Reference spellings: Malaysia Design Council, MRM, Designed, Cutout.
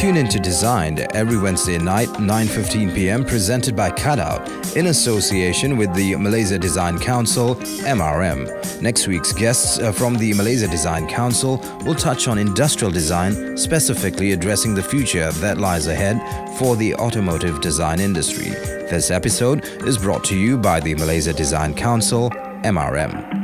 Tune in to Designed every Wednesday night, 9:15 p.m. presented by Cutout in association with the Malaysia Design Council, MRM. Next week's guests from the Malaysia Design Council will touch on industrial design, specifically addressing the future that lies ahead for the automotive design industry. This episode is brought to you by the Malaysia Design Council, MRM.